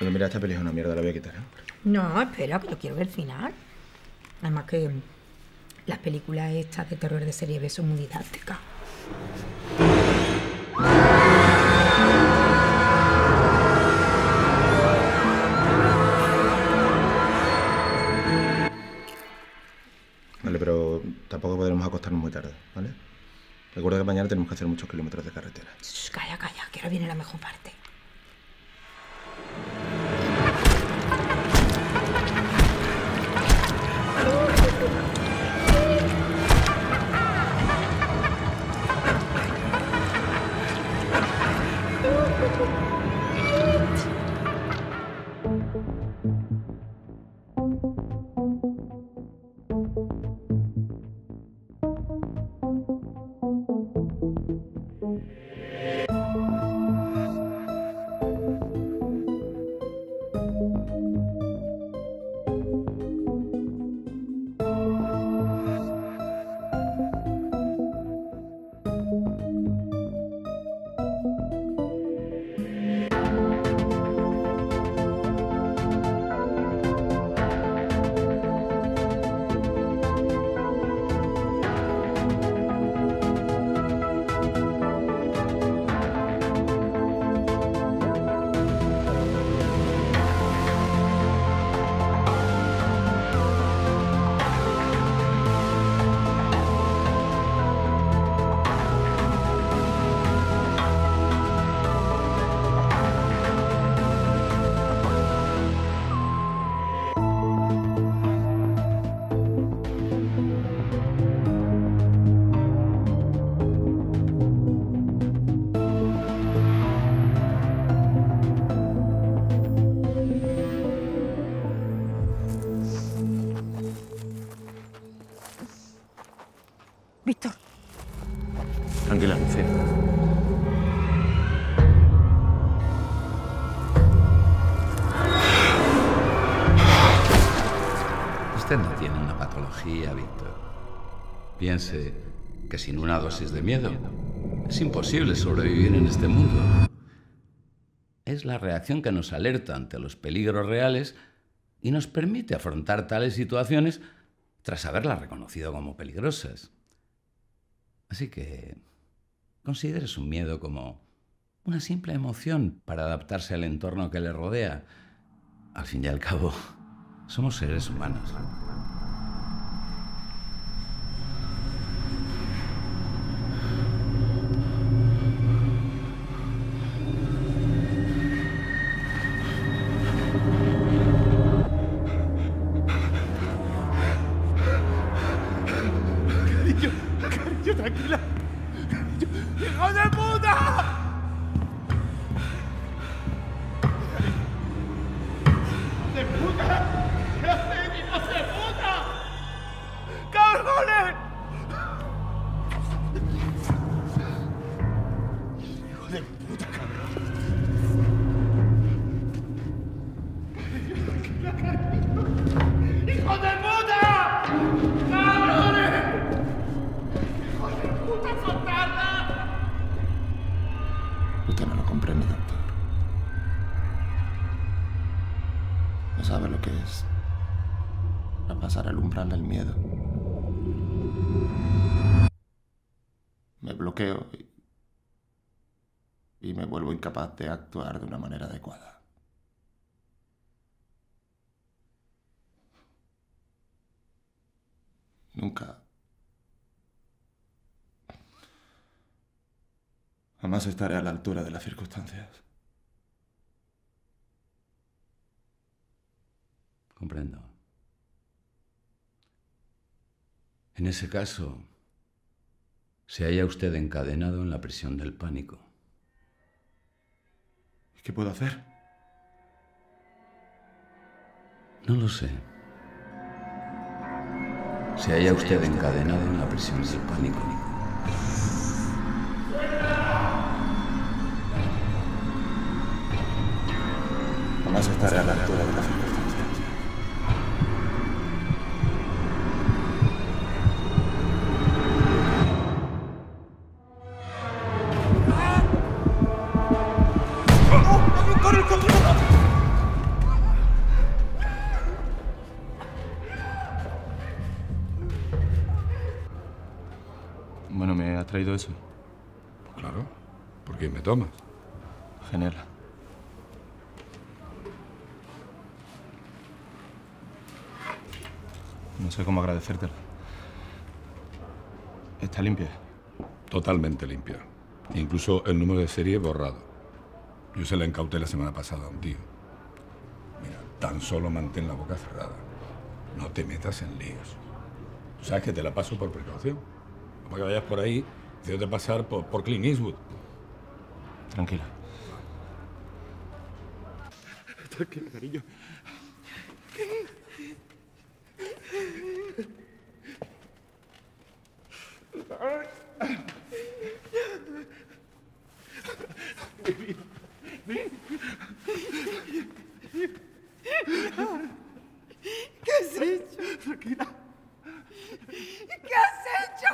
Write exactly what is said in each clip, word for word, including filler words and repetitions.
Bueno, mira, esta peli es una mierda, la voy a quitar, ¿eh? No, espera, que yo quiero ver el final. Además que las películas estas de terror de serie B son muy didácticas. Vale, pero tampoco podremos acostarnos muy tarde, ¿vale? Recuerda que mañana tenemos que hacer muchos kilómetros de carretera. Shh, calla, calla, que ahora viene la mejor parte. Víctor. Tranquila, Lucía. Usted no tiene una patología, Víctor. Piense que sin una dosis de miedo es imposible sobrevivir en este mundo. Es la reacción que nos alerta ante los peligros reales y nos permite afrontar tales situaciones tras haberlas reconocido como peligrosas. Así que considere su miedo como una simple emoción para adaptarse al entorno que le rodea. Al fin y al cabo, somos seres humanos. Tranquila. ¡Hijo de puta! ¡De puta! ¿Qué hacen, hijos de puta? ¡Cabrones! ¡Hijo de puta, cabrón! ¡Hijo de puta! ¡Cabrones! ¡Hijo de puta! compré mi doctor. No sabe lo que es pasar al umbral del miedo. Me bloqueo y, y me vuelvo incapaz de actuar de una manera adecuada. Nunca. Jamás estaré a la altura de las circunstancias. Comprendo. En ese caso, se halla usted encadenado en la prisión del pánico. ¿Qué puedo hacer? No lo sé. Se halla usted encadenado en la prisión del pánico. Jamás estaré a la altura de la fe. Bueno, ¿me has traído eso? Pues claro. ¿Por qué me tomas? Genial. No sé cómo agradecértelo. ¿Está limpia? Totalmente limpia. Incluso el número de serie borrado. Yo se la incauté la semana pasada a un tío. Mira, tan solo mantén la boca cerrada. No te metas en líos. ¿Sabes que te la paso por precaución? Para que vayas por ahí, te voy a pasar por, por Clint Eastwood. Tranquilo. Tranquilo, cariño. ¿Qué has hecho? Tranquila. ¿Qué has hecho?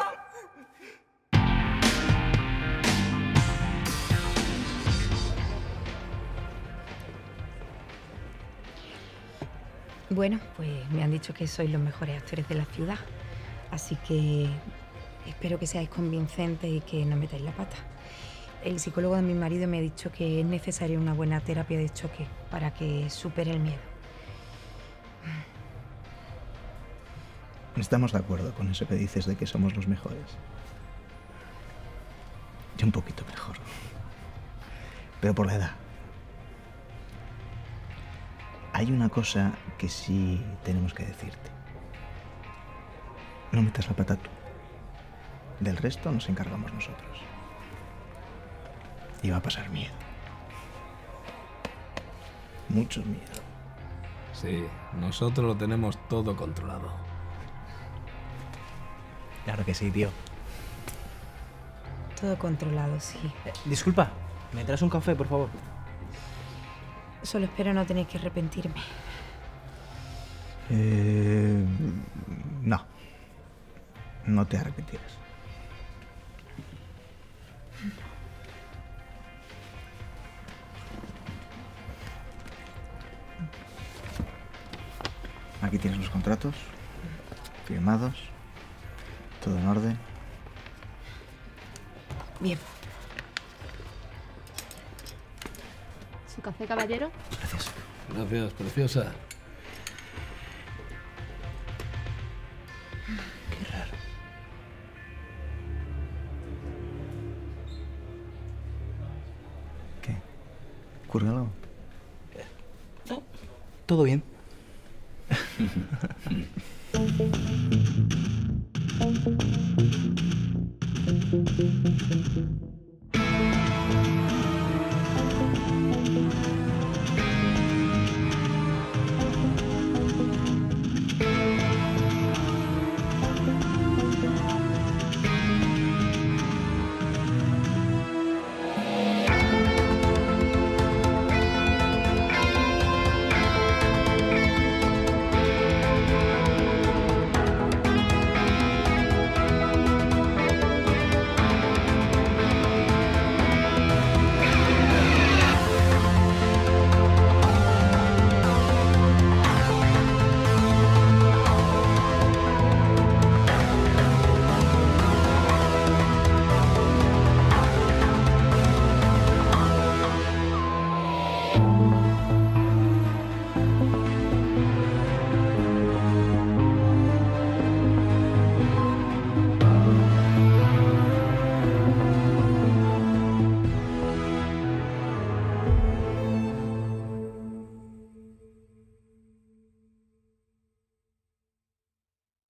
Bueno, pues me han dicho que sois los mejores actores de la ciudad, así que espero que seáis convincentes y que no metáis la pata. El psicólogo de mi marido me ha dicho que es necesaria una buena terapia de choque para que supere el miedo. Estamos de acuerdo con eso que dices de que somos los mejores. Yo un poquito mejor, pero por la edad. Hay una cosa que sí tenemos que decirte. No metas la pata tú. Del resto nos encargamos nosotros. Y va a pasar miedo. Mucho miedo. Sí, nosotros lo tenemos todo controlado. Claro que sí, tío. Todo controlado, sí. Eh, disculpa, ¿me traes un café, por favor? Solo espero no tener que arrepentirme. Eh, no. No te arrepentirás. Aquí tienes los contratos firmados. Todo en orden. Bien. ¿Su café, caballero? Gracias. Gracias, preciosa. Qué raro. ¿Qué? ¿Ocurre algo? No, todo bien.